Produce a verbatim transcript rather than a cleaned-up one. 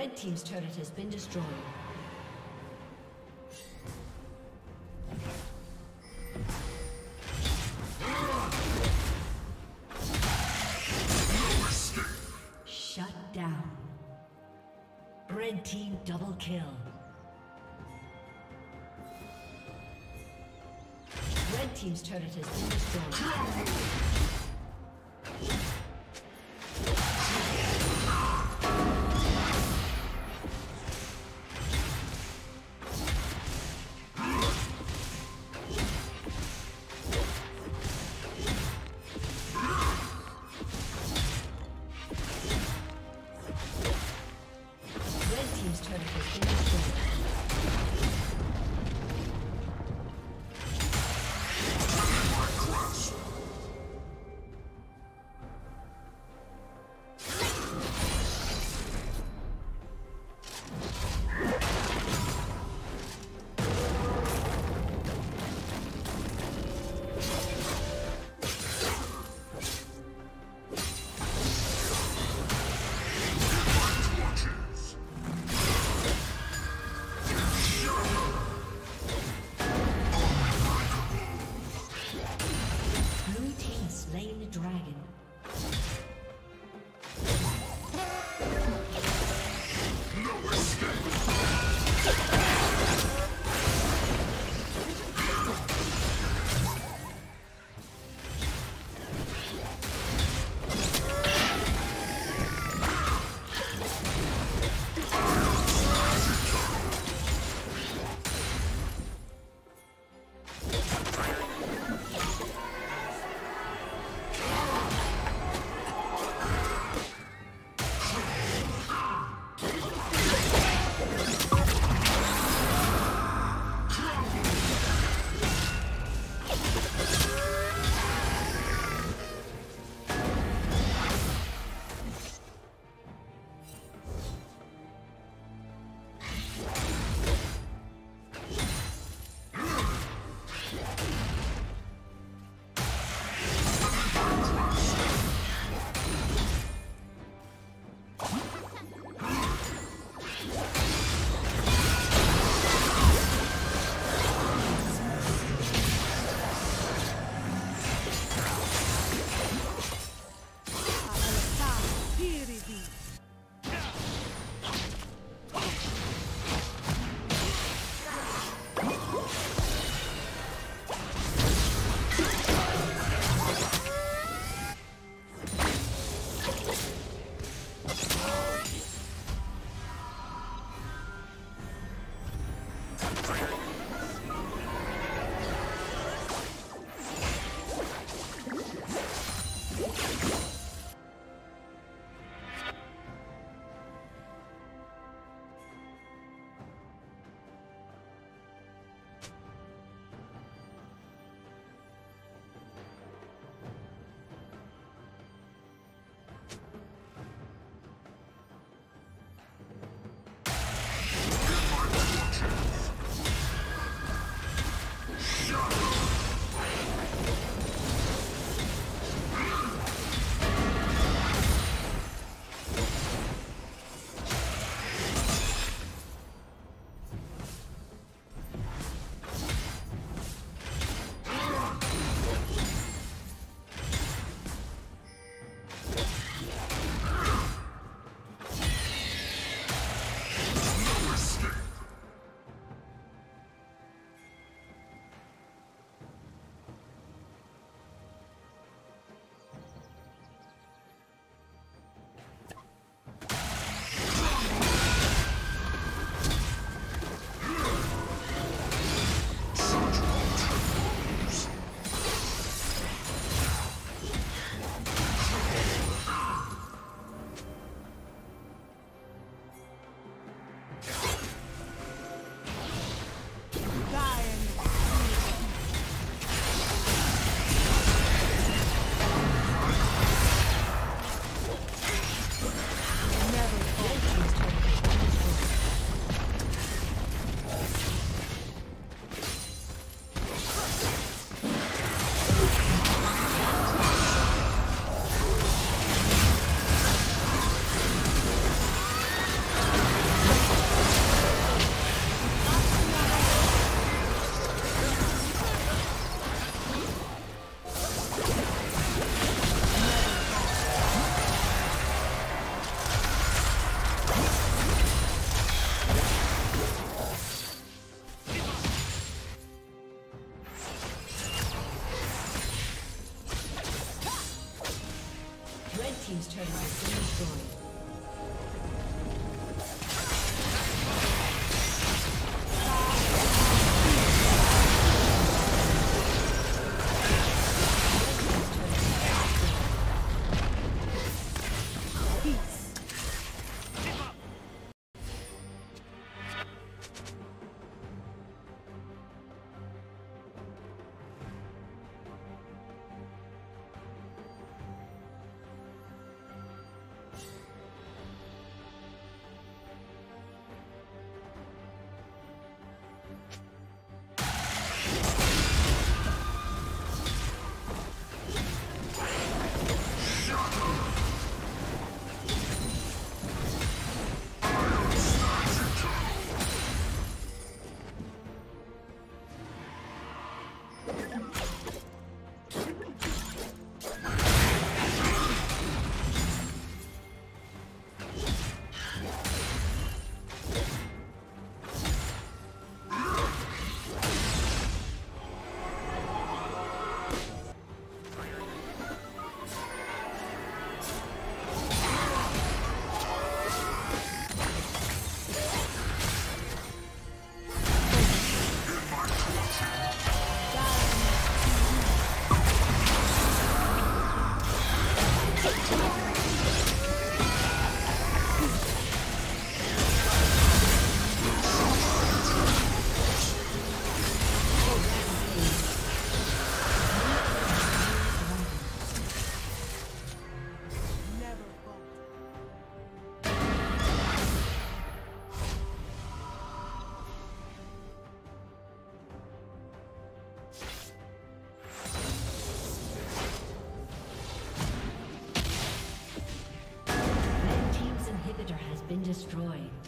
Red Team's turret has been destroyed. Shut down. Red Team double kill. Red Team's turret has been destroyed. team's turret has been destroyed. Destroyed.